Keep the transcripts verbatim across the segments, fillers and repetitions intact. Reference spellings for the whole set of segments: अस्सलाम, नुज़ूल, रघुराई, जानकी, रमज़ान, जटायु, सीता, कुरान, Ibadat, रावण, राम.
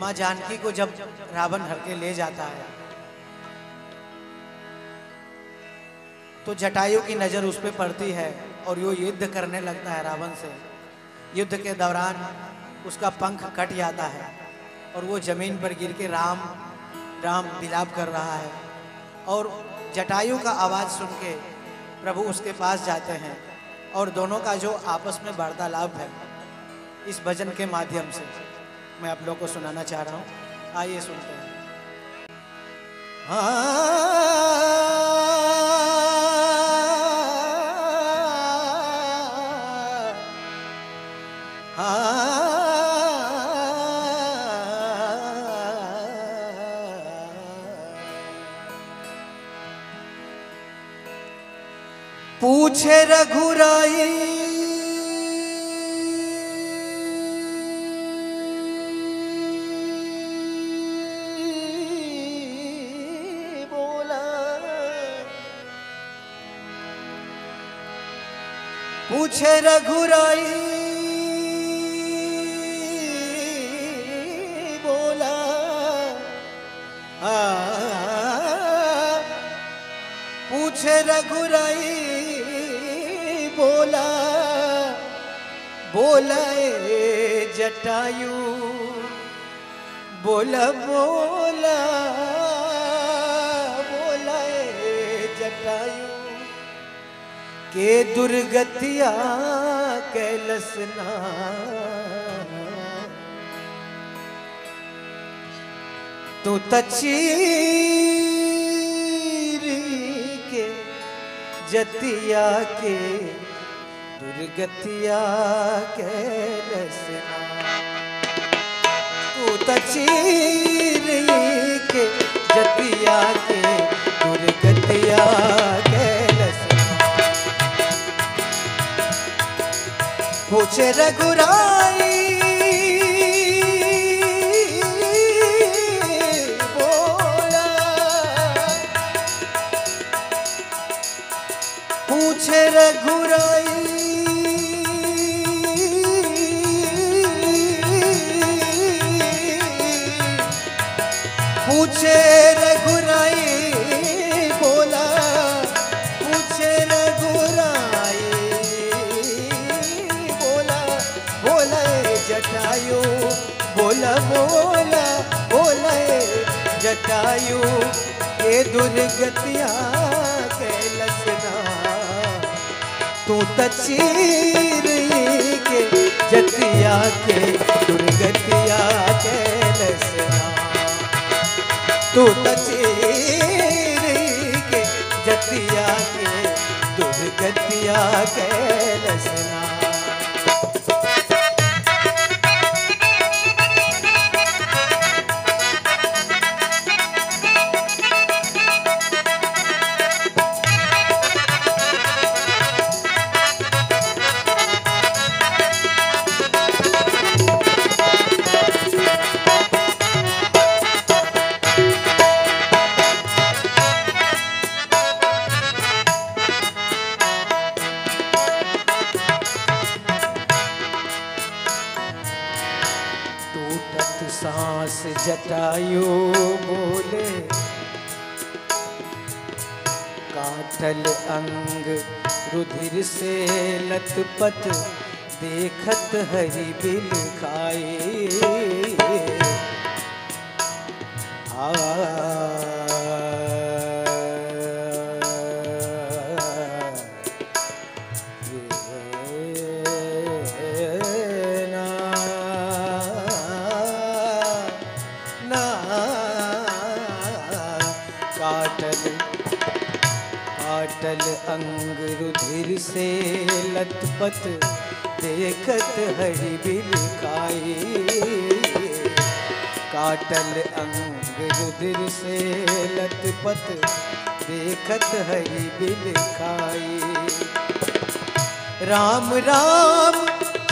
माँ जानकी को जब रावण हर के ले जाता है तो जटायु की नजर उस पर पड़ती है और वो युद्ध करने लगता है रावण से। युद्ध के दौरान उसका पंख कट जाता है और वो जमीन पर गिर के राम राम विलाप कर रहा है। और जटायु का आवाज सुन के प्रभु उसके पास जाते हैं और दोनों का जो आपस में वार्तालाप है इस भजन के माध्यम से मैं आप लोगों को सुनाना चाह रहा हूँ। आइए सुनते हैं। पूछे रघुराई पूछे रघुराई बोला आ, पूछे रघुराई बोला बोला जटायु बोला बोला बोला जटायु के दुर्गतिया कैलसना तू तचीरी के जतिया के दुर्गतिया कैलसना तू तचीरी के जतिया के दुर्गतिया पूछे रघुराई बोला पूछे रघुराई पूछे रघुराई बोला पूछे रघुराई जटायु बोला बोला बोला जटायु ये दुर्गतिया कैलसना तू तचीर के जतिया के दुर्गतिया कैलसना तू तचीर के जतिया के दुर्गतिया कैलसना। जटायु बोले काटल अंग रुधिर से लथपथ देखत हरि बिल खाए आ काटल अंग रुधिर से लथपथ देखत हरि बिलखाई काटल अंग रुधिर से लथपथ देखत हरि बिलखाई राम राम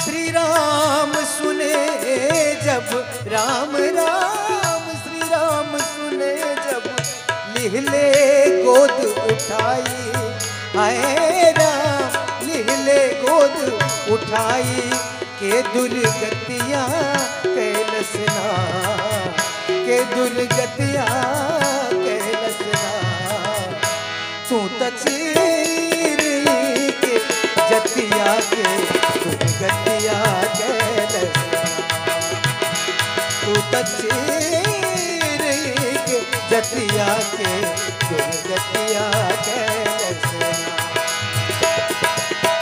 श्री राम सुने जब राम राम श्री राम सुने जब लिहले गोद उठाई हाय राम लिहले गोद उठाई के दुर्गतिया कैलसना दुर्गतिया कैलसना तू तचीर के जतिया के दुर्गतिया कैलसना तू तचीर के जतिया के दुर्गतिया कैलसना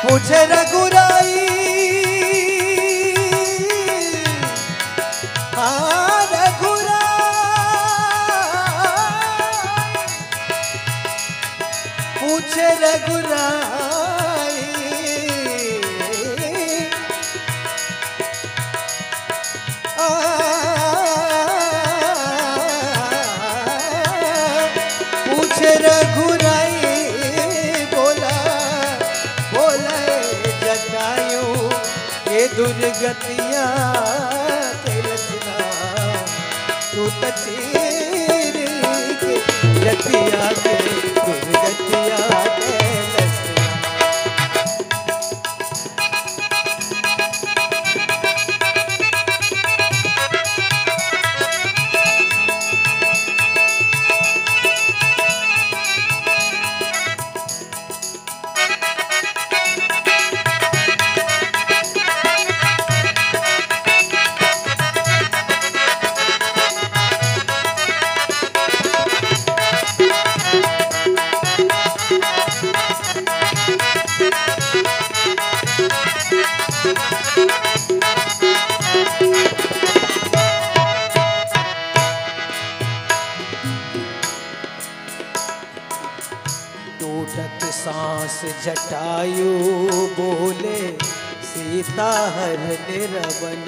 मुझे रघुराई दुर्गतिया कैलसना तू तचीर के जतिया के दुर्गतिया जटायु बोले सीता हरने रवन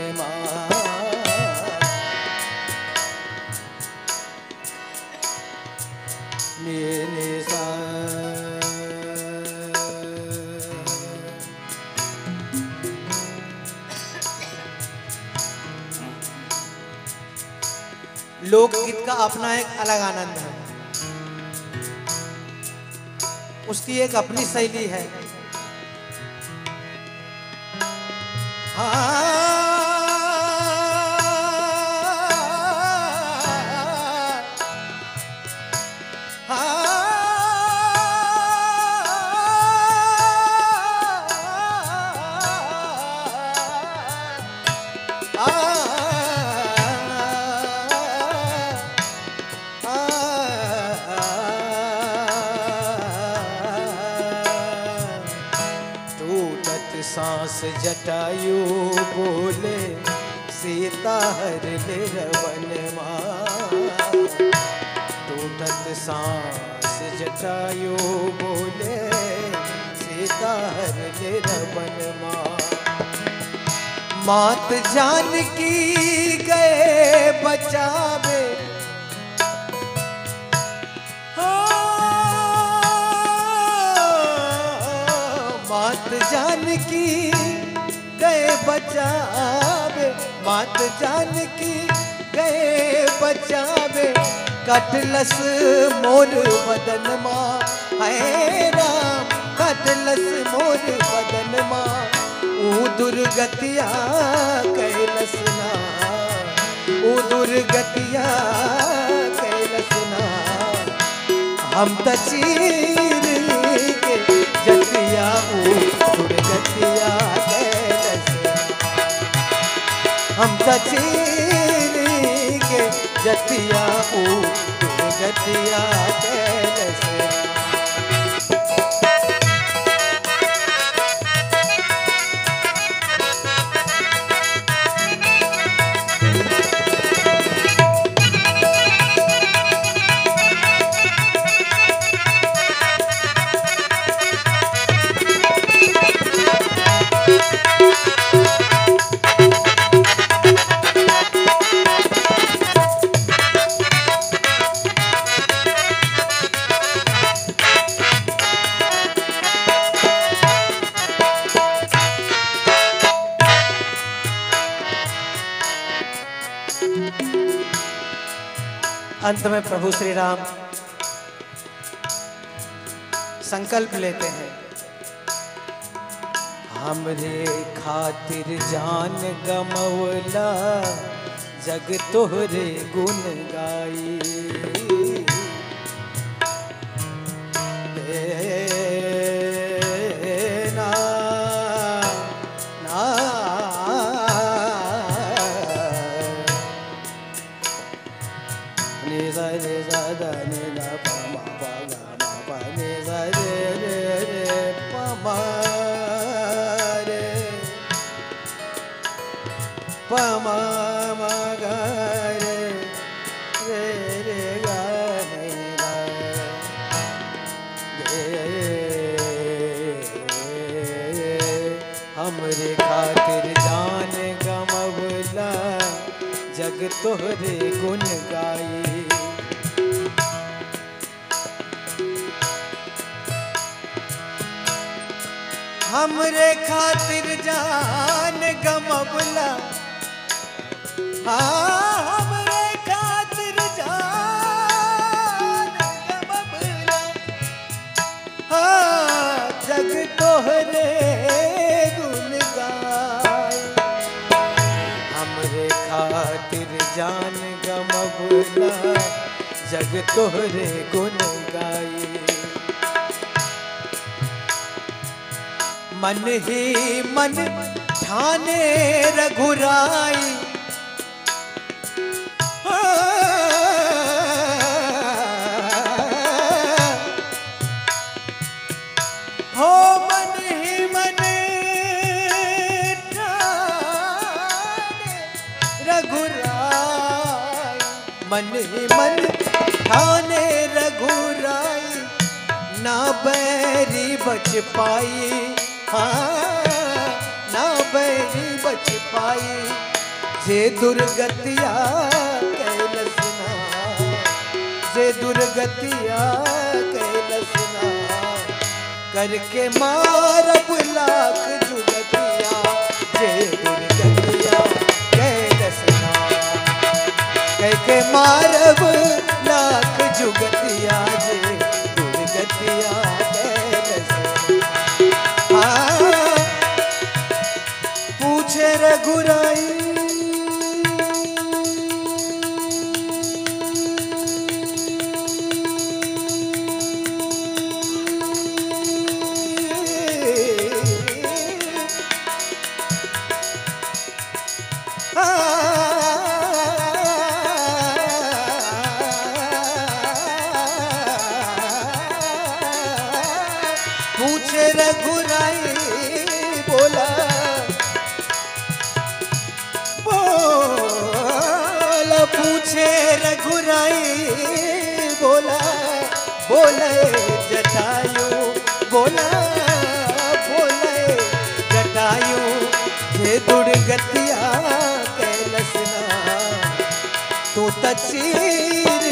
मेरे लोकगीत का अपना एक अलग आनंद है, उसकी एक अपनी शैली है। जटायु बोले सीता हरने रवन टूटत सांस जटायु बोले सीता हरने रवन मात जानकी गए बचावे मात जानकी गए बचावे मात जानकी गए बचावे कटलस मोर बदन माँ है राम कटलस मोर बदन माँ ऊ दुर्गतिया कैलसना ऊ दुर्गतिया कैलसना हम तचीर के जतिया ऊ दुर्गतिया हम तचीर के जतिया ओ दुर्गतिया कैलसना अंत में प्रभु श्री राम संकल्प लेते हैं। हमरे खातिर जान गमवला जग तोहरे गुण गाई। तोहरे गुण गाई हमरे खातिर जान गमबला, हमरे खातिर जान गमबला, हाँ जग तोहरे गुण गाई। हमरे खातिर जान गमबला जग तोहरे गुण गाई। मन ही मन ठाने रघुराई, मन ही मन ठाने रघुराई, ना बैरी बच पाई, हाँ ना बैरी बच पाई, जे दुर्गतिया कैलसना, जे दुर्गतिया कैलसना, करके मारब लाख जुगतिया, जे दुर्गतिया कैलसना, करके मारब लाख जुगतिया, जे दुर्गतिया कैलसना। हाँ पूछे रघुराई बोला, बोले जटायु, बोला बोले जटायु, हे दुर्गतिया कैलसना, तू तचीर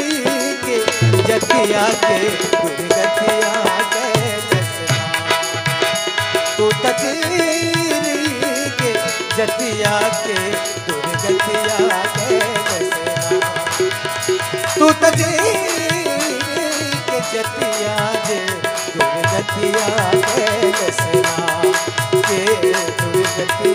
के जतिया के दुर्गतिया कैलसना, तू तचीर के जतिया के दुर्गतिया कैलसना, तू तचीर जतिया जे दुर्गतिया कैलसना, जे दुर्गतिया।